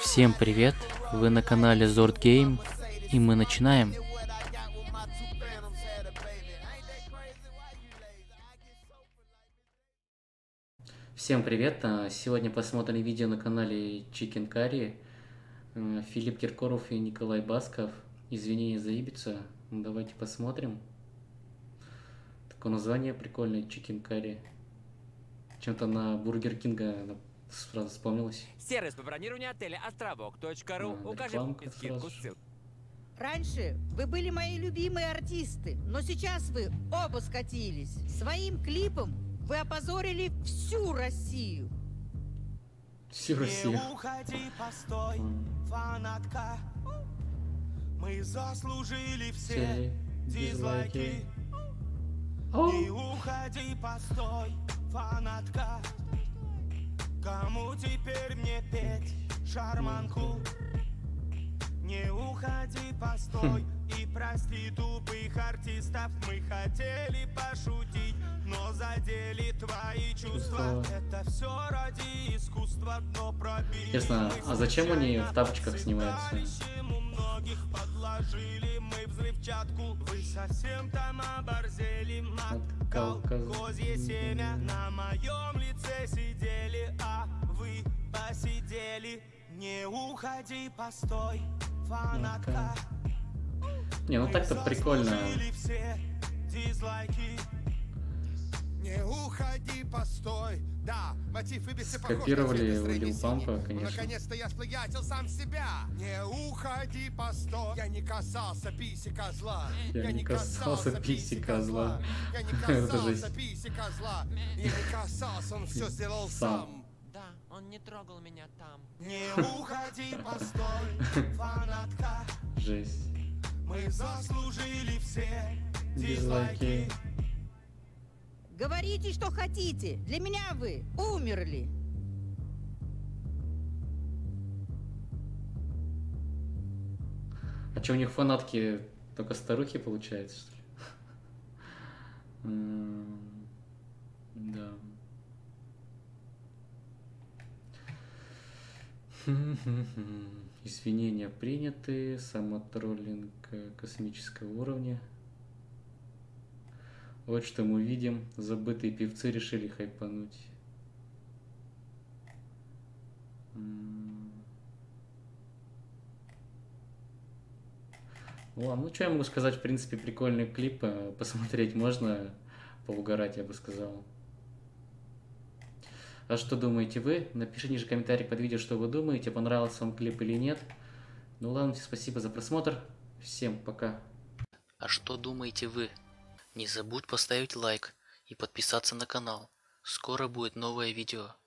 Всем привет, вы на канале Zord Game, и мы начинаем. Всем привет, сегодня посмотрим видео на канале Chicken Curry. Филипп Киркоров и Николай Басков, извинения за Ibiza, давайте посмотрим. Такое название прикольное, Chicken Curry. Чем-то на Бургер Кинга сразу вспомнилось. Сервис по бронированию отеля островок.ру. Укажем скидку. Раньше вы были мои любимые артисты, но сейчас вы оба скатились. Своим клипом вы опозорили всю Россию. Всю Россию. Не уходи, постой, фанатка. Мы заслужили все дизлайки. Не уходи, постой, фанатка. Кому теперь мне петь шарманку? Не уходи, постой, и прости тупых артистов. Мы хотели пошутить, но задели твои чувства. Это все ради искусства, но пробили. Интересно, а зачем они в тапочках снимаются? Многих подложили мы взрывчатку. Вы совсем там оборзели. Макал, козье семя. На моем лице сидели, а вы посидели. Не уходи, постой, фанатка. Не, ну так-то прикольно. Не уходи, постой. Да, мотив и бесы копировали Уилл Пампа, конечно. Наконец-то я сплагиатил сам себя. Не уходи, постой. Я не касался писи козла. Я не касался писи козла. Я не касался писи козла. Я не касался, он все сделал сам. Да, он не трогал меня там. Не уходи, постой, фанатка. Жесть. Мы заслужили все дизлайки. Говорите, что хотите. Для меня вы умерли. А что, у них фанатки только старухи получается, что ли? Да. Извинения приняты. Самотроллинг космического уровня. Вот что мы видим. Забытые певцы решили хайпануть. Ладно, ну что я могу сказать, в принципе, прикольный клип. Посмотреть можно, поугарать, я бы сказал. А что думаете вы? Напишите ниже в комментариях под видео, что вы думаете, понравился вам клип или нет. Ну ладно, всем спасибо за просмотр. Всем пока. А что думаете вы? Не забудь поставить лайк и подписаться на канал. Скоро будет новое видео.